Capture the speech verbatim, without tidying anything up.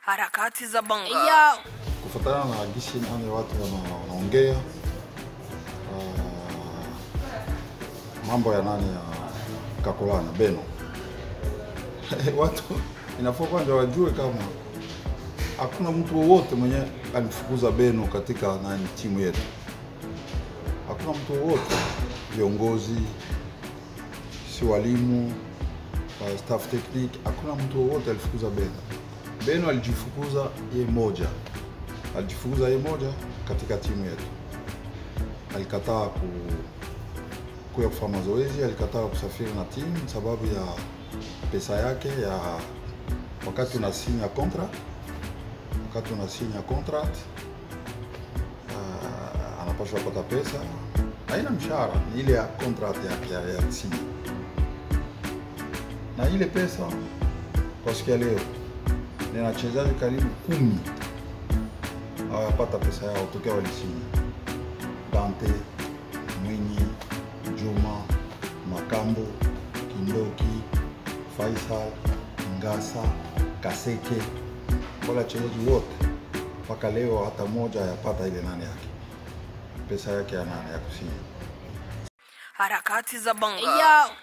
harakati za bongo. Kufatana na gisi nani watu wanaongea mambo ya nani ya kakulana beno. Watu inafaa kwanza wajue kama hakuna mtu wote mwenye alifukuza beno katika nani timu yetu. Hakuna mtu wote, viongozi, si walimu, staff technique, hakuna mtu wote alifukuza beno. Beno alijifukuza yeye moja. Alijifukuza yeye moja katika timu yetu. Alikataa ku kuya kufanya mazoezi, alikataa kusafiri na timu sababu ya pesa yake ya wakati tunasigna contract. Wakati tunasigna contract uh, anapaswa kupata pesa. Haina mshahara, ni ile ya contract yake ya, ya timu. Na ile pesa kwa siku leo ni wachezaji karibu kumi hawapata pesa yao tokea walisigna. Dante, Mwinyi, Juma, Makambo, Kindoki, Faisal, Ngasa, Kaseke, wala chezaji wote mpaka leo hata moja hayapata ile nani yake pesa yake ya nani ya kusigna. Harakati za Bongo.